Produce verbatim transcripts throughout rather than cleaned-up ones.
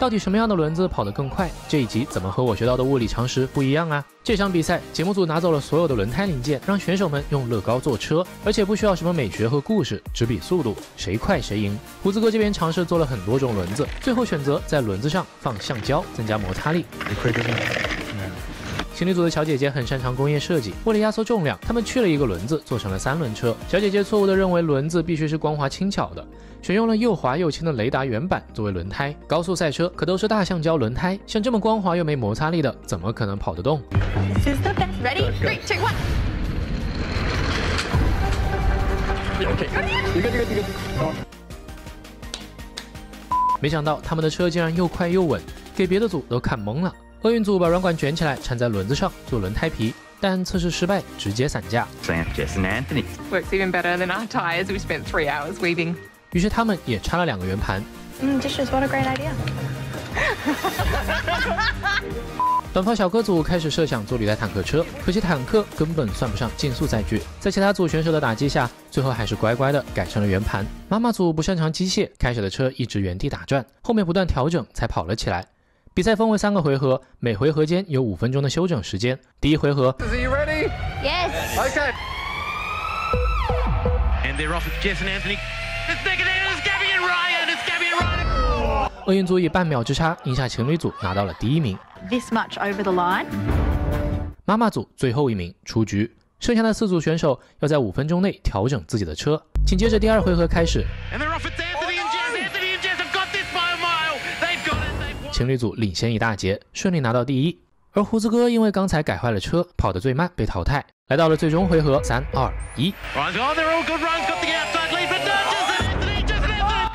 到底什么样的轮子跑得更快？这一集怎么和我学到的物理常识不一样啊？这场比赛，节目组拿走了所有的轮胎零件，让选手们用乐高做车，而且不需要什么美学和故事，只比速度，谁快谁赢。胡子哥这边尝试做了很多种轮子，最后选择在轮子上放橡胶，增加摩擦力。 情侣组的小姐姐很擅长工业设计，为了压缩重量，他们去了一个轮子，做成了三轮车。小姐姐错误地认为轮子必须是光滑轻巧的，选用了又滑又轻的雷达圆板作为轮胎。高速赛车可都是大橡胶轮胎，像这么光滑又没摩擦力的，怎么可能跑得动？ 没想到他们的车竟然又快又稳，给别的组都看懵了。 厄运组把软管卷起来缠在轮子上做轮胎皮，但测试失败，直接散架。于是他们也插了两个圆盘。嗯， this is what a great idea. 短跑小哥组开始设想做履带坦克车，可惜坦克根本算不上竞速载具，在其他组选手的打击下，最后还是乖乖的改成了圆盘。妈妈组不擅长机械，开始的车一直原地打转，后面不断调整才跑了起来。 比赛分为三个回合，每回合间有五分钟的休整时间。第一回合 ，Are you ready? Yes. Okay. And they're off with Jess and Anthony. It's Nick and it's Gabby and Ryan. It's Gabby and Ryan. 厄运组以半秒之差赢下情侣组，拿到了第一名。This much over the line. 妈妈组最后一名出局，剩下的四组选手要在五分钟内调整自己的车。紧接着第二回合开始。And they're off with Anthony and Jess. Anthony and Jess have got this by a mile. They've got it. 情侣组领先一大截，顺利拿到第一。而胡子哥因为刚才改坏了车，跑得最慢被淘汰。来到了最终回合，三二一。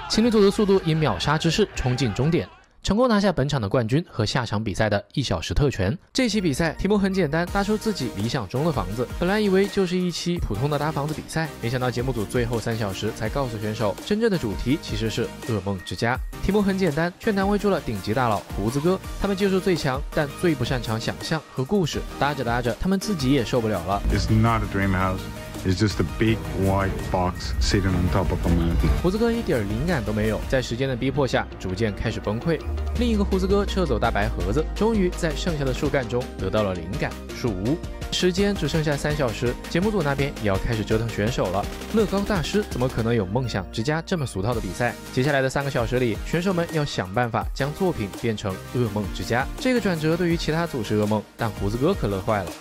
情侣组的速度以秒杀之势冲进终点，成功拿下本场的冠军和下场比赛的一小时特权。这期比赛题目很简单，搭出自己理想中的房子。本来以为就是一期普通的搭房子比赛，没想到节目组最后三小时才告诉选手，真正的主题其实是噩梦之家。 题目很简单，却难为住了顶级大佬胡子哥。他们技术最强，但最不擅长想象和故事。搭着搭着，他们自己也受不了了。It's not a dream house. It's just a big white box sitting on top of a mountain. 胡子哥一点灵感都没有，在时间的逼迫下，逐渐开始崩溃。另一个胡子哥撤走大白盒子，终于在剩下的树干中得到了灵感——树屋。 时间只剩下三小时，节目组那边也要开始折腾选手了。乐高大师怎么可能有梦想之家这么俗套的比赛？接下来的三个小时里，选手们要想办法将作品变成噩梦之家。这个转折对于其他组是噩梦，但胡子哥可乐坏了。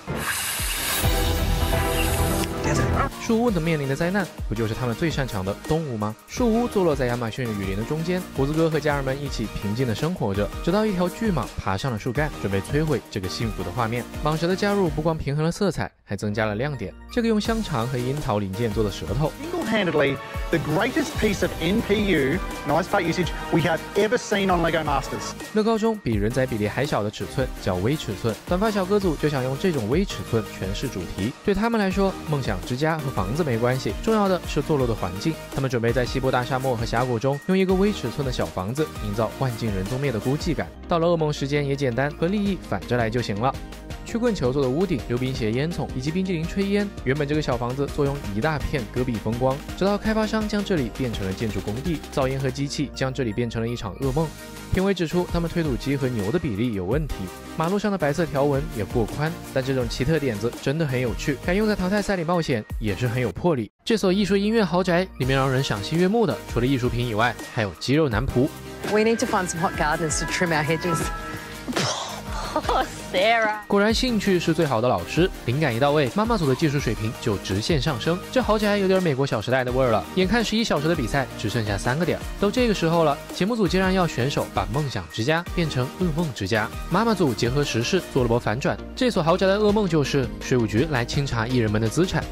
树屋能面临的灾难，不就是他们最擅长的动物吗？树屋坐落在亚马逊雨林的中间，胡子哥和家人们一起平静地生活着，直到一条巨蟒爬上了树干，准备摧毁这个幸福的画面。蟒蛇的加入不光平衡了色彩，还增加了亮点。这个用香肠和樱桃零件做的舌头。 Single-handedly, the greatest piece of N P U, nice part usage, we have ever seen on Lego Masters. 乐高中比人仔比例还小的尺寸叫微尺寸，短发小哥组就想用这种微尺寸诠释主题。对他们来说，梦想之家和房子没关系，重要的是坐落的环境。他们准备在西部大沙漠和峡谷中，用一个微尺寸的小房子，营造万径人踪灭的孤寂感。到了噩梦时间也简单，和利益反着来就行了。 曲棍球做的屋顶、溜冰鞋烟囱以及冰激凌炊烟，原本这个小房子坐拥一大片戈壁风光，直到开发商将这里变成了建筑工地，噪音和机器将这里变成了一场噩梦。评委指出，他们推土机和牛的比例有问题，马路上的白色条纹也过宽。但这种奇特点子真的很有趣，敢用在淘汰赛里冒险也是很有魄力。这所艺术音乐豪宅里面让人赏心悦目的，除了艺术品以外，还有肌肉男仆。We need to find some hot gardeners to trim our hedges. 果然，兴趣是最好的老师。灵感一到位，妈妈组的技术水平就直线上升。这豪宅有点美国小时代的味儿了。眼看十一小时的比赛只剩下三个点，都这个时候了，节目组竟然要选手把梦想之家变成噩梦之家。妈妈组结合时事做了波反转，这所豪宅的噩梦就是税务局来清查艺人们的资产。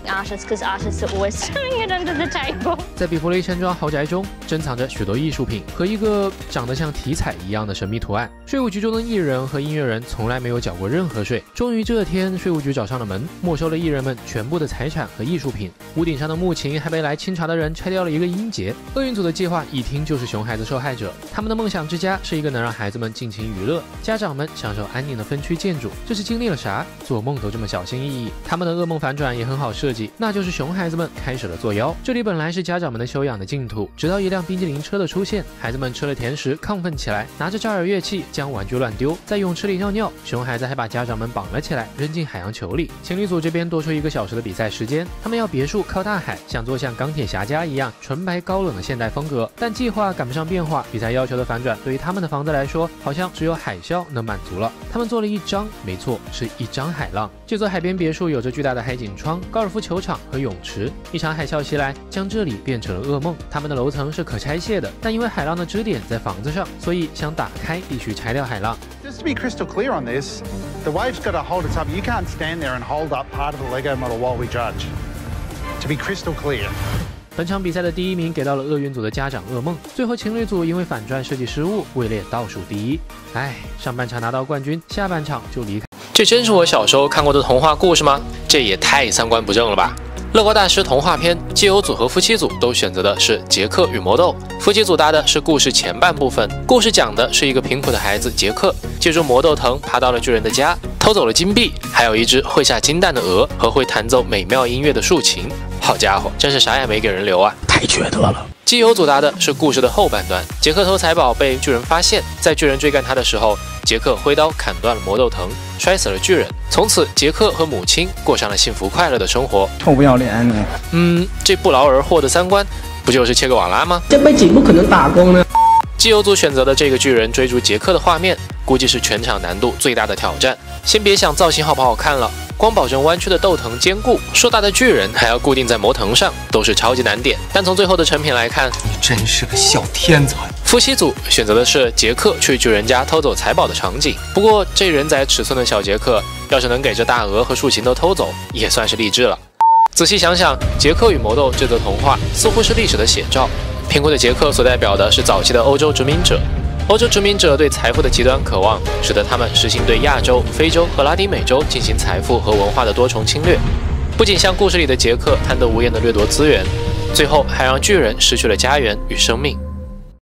在比弗雷山庄豪宅中，珍藏着许多艺术品和一个长得像体彩一样的神秘图案。税务局中的艺人和音乐人。 从来没有缴过任何税。终于这天，税务局找上了门，没收了艺人们全部的财产和艺术品。屋顶上的木琴还被来清查的人拆掉了一个音节。厄运组的计划一听就是熊孩子受害者。他们的梦想之家是一个能让孩子们尽情娱乐、家长们享受安宁的分区建筑。这是经历了啥？做梦都这么小心翼翼。他们的噩梦反转也很好设计，那就是熊孩子们开始了作妖。聊。这里本来是家长们的修养的净土，直到一辆冰激凌车的出现，孩子们吃了甜食，亢奋起来，拿着炸饵乐器将玩具乱丢，在泳池里尿尿。熊孩子还把家长们绑了起来，扔进海洋球里。情侣组这边多出一个小时的比赛时间，他们要别墅靠大海，想做像钢铁侠家一样纯白高冷的现代风格，但计划赶不上变化。比赛要求的反转，对于他们的房子来说，好像只有海啸能满足了。他们做了一张，没错，是一张海浪。这座海边别墅有着巨大的海景窗、高尔夫球场和泳池。一场海啸袭来，将这里变成了噩梦。他们的楼层是可拆卸的，但因为海浪的支点在房子上，所以想打开必须拆掉海浪。 Just to be crystal clear on this, the wave's got to hold us up. You can't stand there and hold up part of the Lego model while we judge. To be crystal clear. 本场比赛的第一名给到了厄运组的家长噩梦，最后情侣组因为反转设计失误位列倒数第一。哎，上半场拿到冠军，下半场就离开。这真是我小时候看过的童话故事吗？这也太三观不正了吧！ 乐高大师童话篇，基友组和夫妻组都选择的是杰克与魔豆。夫妻组搭的是故事前半部分，故事讲的是一个贫苦的孩子杰克，借助魔豆藤爬到了巨人的家，偷走了金币，还有一只会下金蛋的鹅和会弹奏美妙音乐的竖琴。好家伙，真是啥也没给人留啊！太缺德了。 基友组搭的是故事的后半段，杰克偷财宝被巨人发现，在巨人追赶他的时候，杰克挥刀砍断了魔豆藤，摔死了巨人。从此，杰克和母亲过上了幸福快乐的生活。臭不要脸！嗯，这不劳而获的三观，不就是切个网拉吗？这辈子不可能打工呢。基友组选择的这个巨人追逐杰克的画面，估计是全场难度最大的挑战。先别想造型好不好看了。 光保证弯曲的豆藤坚固，硕大的巨人还要固定在魔藤上，都是超级难点。但从最后的成品来看，你真是个小天才。夫妻组选择的是杰克去巨人家偷走财宝的场景。不过，这人仔尺寸的小杰克，要是能给这大鹅和竖琴都偷走，也算是励志了。仔细想想，《杰克与魔豆》这则童话似乎是历史的写照。贫困的杰克所代表的是早期的欧洲殖民者。 欧洲殖民者对财富的极端渴望，使得他们实行对亚洲、非洲和拉丁美洲进行财富和文化的多重侵略。不仅像故事里的杰克贪得无厌地掠夺资源，最后还让巨人失去了家园与生命。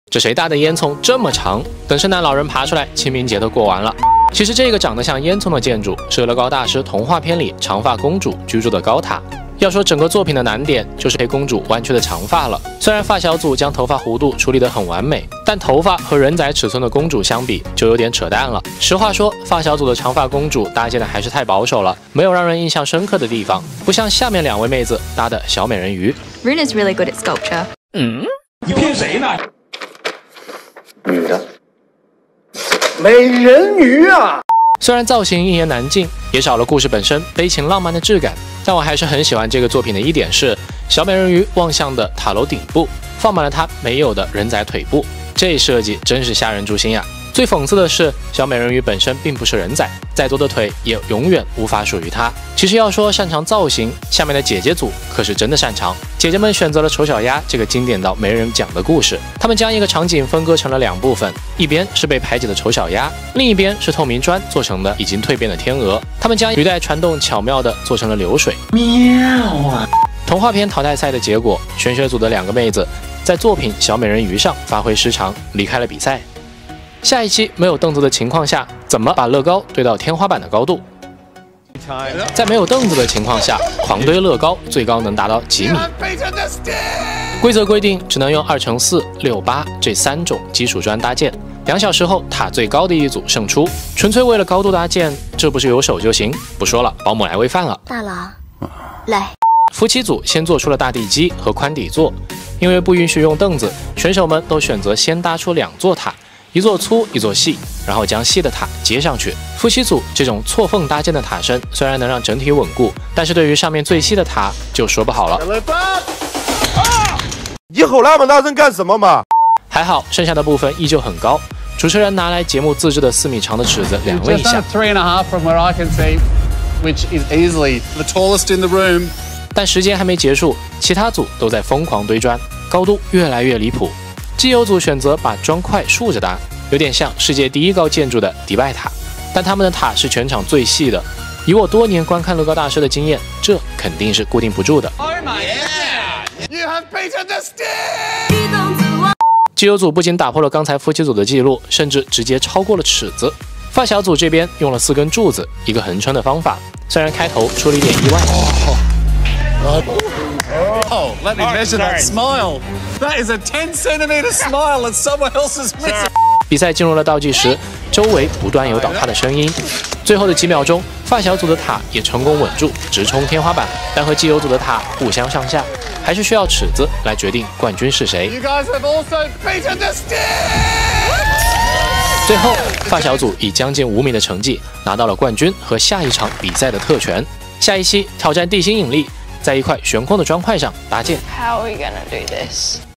这谁搭的烟囱这么长？等圣诞老人爬出来，清明节都过完了。其实这个长得像烟囱的建筑是乐高大师童话片里长发公主居住的高塔。 要说整个作品的难点，就是被公主弯曲的长发了。虽然发小组将头发弧度处理得很完美，但头发和人仔尺寸的公主相比，就有点扯淡了。实话说，发小组的长发公主搭建的还是太保守了，没有让人印象深刻的地方。不像下面两位妹子搭的小美人鱼。Rune is really good at sculpture。嗯？你骗谁呢？女的。美人鱼啊！ 虽然造型一言难尽，也少了故事本身悲情浪漫的质感，但我还是很喜欢这个作品的一点是，小美人鱼望向的塔楼顶部放满了她没有的人仔腿部，这设计真是吓人诛心呀！最讽刺的是，小美人鱼本身并不是人仔，再多的腿也永远无法属于她。其实要说擅长造型，下面的姐姐组可是真的擅长，姐姐们选择了丑小鸭这个经典到没人讲的故事，她们将一个场景分割成了两部分。 一边是被排挤的丑小鸭，另一边是透明砖做成的已经蜕变的天鹅。他们将鱼带传动巧妙地做成了流水。喵啊！童话片淘汰赛的结果，玄学组的两个妹子在作品《小美人鱼》上发挥失常，离开了比赛。下一期没有凳子的情况下，怎么把乐高堆到天花板的高度？在没有凳子的情况下，狂堆乐高最高能达到几米？ 规则规定，只能用二乘四、六八这三种基础砖搭建。两小时后，塔最高的一组胜出。纯粹为了高度搭建，这不是有手就行？不说了，保姆来喂饭了。大郎，来。夫妻组先做出了大地基和宽底座，因为不允许用凳子，选手们都选择先搭出两座塔，一座粗，一座细，然后将细的塔接上去。夫妻组这种错缝搭建的塔身，虽然能让整体稳固，但是对于上面最细的塔就说不好了。 你吼那么大声干什么嘛？还好，剩下的部分依旧很高。主持人拿来节目自制的四米长的尺子量了一下， three and a half from where I can see, which is easily the tallest in the room。但时间还没结束，其他组都在疯狂堆砖，高度越来越离谱。基友组选择把砖块竖着搭，有点像世界第一高建筑的迪拜塔，但他们的塔是全场最细的。以我多年观看乐高大师的经验，这肯定是固定不住的。Oh my 基友组不仅打破了刚才夫妻组的记录，甚至直接超过了尺子。发小组这边用了四根柱子，一个横穿的方法，虽然开头出了一点意外。Oh, let me right, measure sorry. that smile. That is a ten centimeter smile and someone else is missing. 比赛进入了倒计时，周围不断有倒塌的声音。最后的几秒钟，发小组的塔也成功稳住，直冲天花板，但和基友组的塔不相上下，还是需要尺子来决定冠军是谁。最后，发小组以将近五米的成绩拿到了冠军和下一场比赛的特权。下一期挑战地心引力，在一块悬空的砖块上搭建。How are we gonna do this?